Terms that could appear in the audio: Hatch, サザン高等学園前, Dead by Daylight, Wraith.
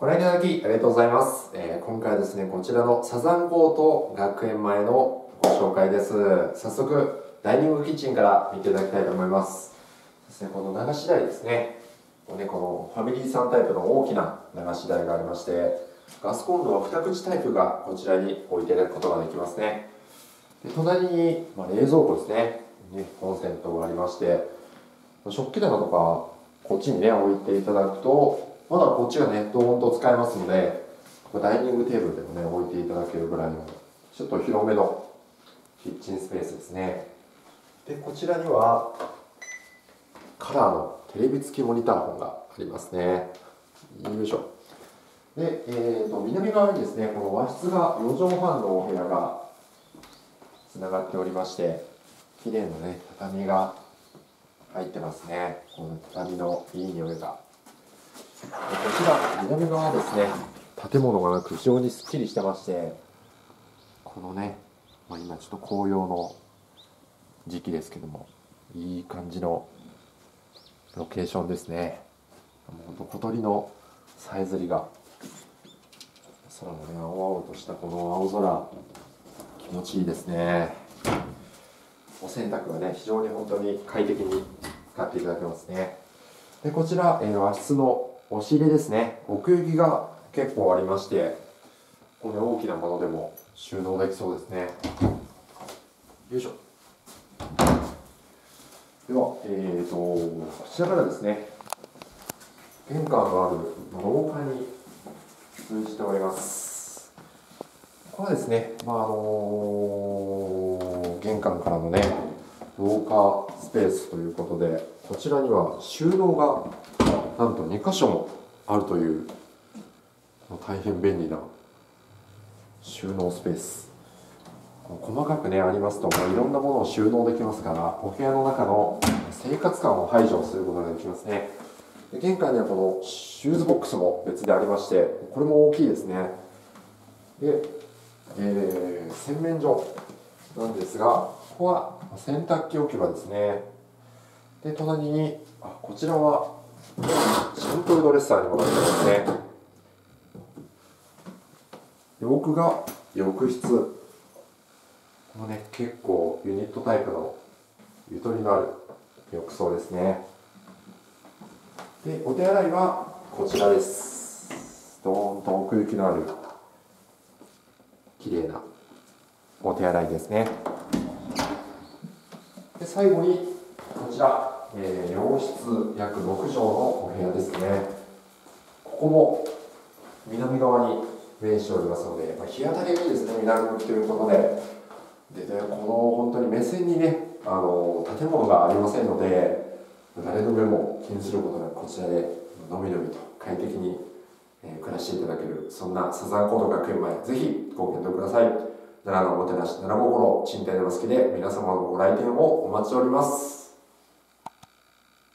ご覧いただきありがとうございます。今回はですね、こちらのサザン高等学園前のご紹介です。早速、ダイニングキッチンから見ていただきたいと思います。ですね、この流し台ですね。このファミリーさんタイプの大きな流し台がありまして、ガスコンロは2口タイプがこちらに置いていただくことができますね。で隣に、冷蔵庫ですね。コンセントがありまして、食器棚とか、こっちにね、置いていただくと、まだこっちがね、ドーンと使えますので、ダイニングテーブルでもね、置いていただけるぐらいの、ちょっと広めのキッチンスペースですね。で、こちらには、カラーのテレビ付きモニターホンがありますね。よいしょ。で、南側にですね、この和室が4畳半のお部屋がつながっておりまして、綺麗なね、畳が入ってますね。この畳のいい匂いが。こちら南側ですね、建物がなく非常にすっきりしてまして、このね、今ちょっと紅葉の時期ですけども、いい感じのロケーションですね。ほんと小鳥のさえずりが、空のね、青々としたこの青空、気持ちいいですね。お洗濯はね、非常に本当に快適に使っていただけますね。でこちら、和室の押し入れですね。奥行きが結構ありまして、これ大きなものでも収納できそうですね。よいしょ。では、こちらからですね、玄関がある廊下に通じております。ここはですね、玄関からのね、廊下スペースということで、こちらには収納がなんと2箇所もあるという大変便利な収納スペース。細かくねありますと、いろんなものを収納できますから、お部屋の中の生活感を排除することができますね。玄関にはこのシューズボックスも別でありまして、これも大きいですね。で、洗面所なんですが、ここは洗濯機置き場ですね。で隣に、こちらはシンプルドレッサーにもなってますね。奥が浴室。このね、結構ユニットタイプのゆとりのある浴槽ですね。で、お手洗いはこちらです。ドーンと奥行きのある綺麗なお手洗いですね。で、最後にこちら。洋室約6畳のお部屋ですね。ここも南側に面しておりますので、日当たりがいいですね、南向きということで、この本当に目線にね、建物がありませんので、誰の目も気にすることなく、こちらでのびのびと快適に暮らしていただける、そんなサザン高等学園前、ぜひご検討ください。奈良のおもてなし、奈良心賃貸のバスケで皆様のご来店をお待ちしております。